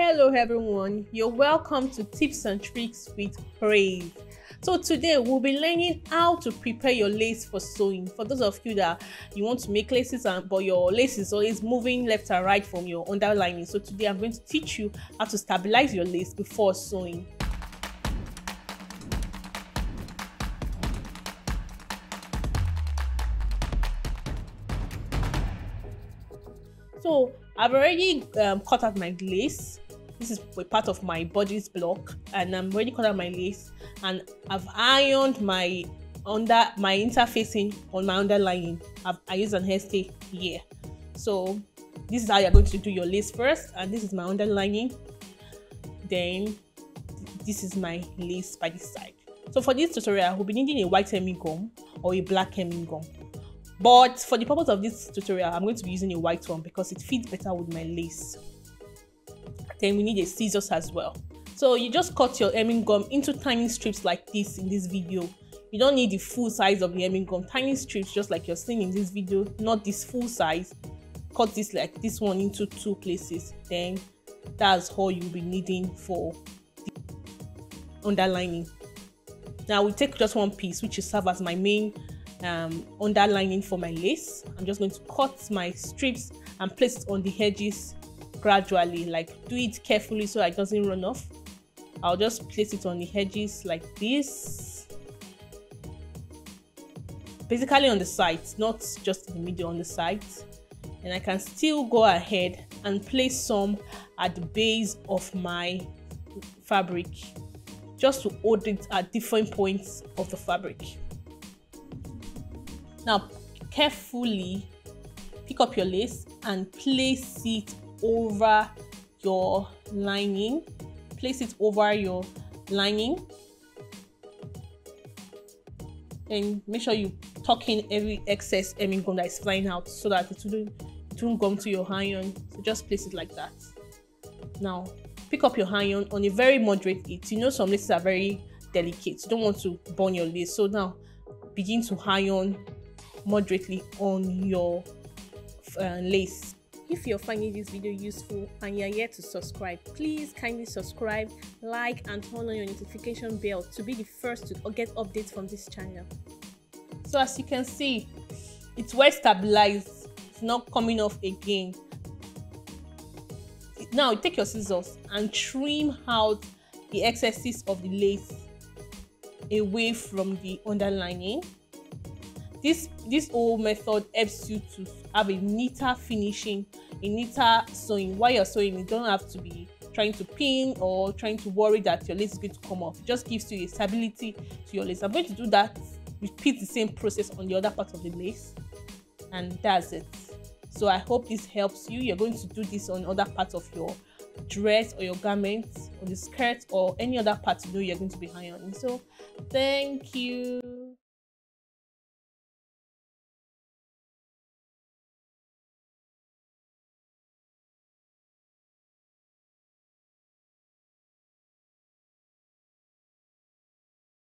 Hello everyone, you're welcome to Tips and Tricks with Praiz. So today we'll be learning how to prepare your lace for sewing. For those of you that you want to make laces but your lace is always moving left and right from your underlining, so today I'm going to teach you how to stabilize your lace before sewing. So I've already cut out my lace. This is a part of my bodice block, and I'm already cut out my lace, and I've ironed my interfacing on my underlining. I use an hairstay here. So this is how you're going to do your lace first, and this is my underlining. Then this is my lace by the side. So for this tutorial, we'll be needing a white hemming gum or a black hemming gum. But for the purpose of this tutorial, I'm going to be using a white one because it fits better with my lace. Then we need a scissors as well. So you just cut your hemming gum into tiny strips like this in this video. You don't need the full size of the hemming gum, tiny strips just like you're seeing in this video, not this full size. Cut this like this one into two places. Then that's all you'll be needing for the underlining. Now we take just one piece, which will serve as my main underlining for my lace. I'm just going to cut my strips and place it on the edges gradually, like do it carefully so it doesn't run off. I'll just place it on the edges like this, basically on the sides, not just in the middle, on the sides. And I can still go ahead and place some at the base of my fabric just to hold it at different points of the fabric. Now carefully pick up your lace and place it over your lining. Place it over your lining, and make sure you tuck in every excess hemming gum that is flying out so that it won't gum to your iron. So just place it like that. Now pick up your iron on a very moderate heat. You know some laces are very delicate. You don't want to burn your lace. So now begin to iron moderately on your lace. If you're finding this video useful and you're yet to subscribe, please kindly subscribe, like, and turn on your notification bell to be the first to get updates from this channel. So as you can see, it's well stabilized. It's not coming off again. Now take your scissors and trim out the excesses of the lace away from the underlining. This whole method helps you to have a neater finishing, a neater sewing. While you're sewing, you don't have to be trying to pin or trying to worry that your lace is going to come off. It just gives you a stability to your lace. I'm going to do that, repeat the same process on the other part of the lace, and that's it. So I hope this helps you. You're going to do this on other parts of your dress or your garment or the skirt or any other part you know you're going to be ironing. So thank you.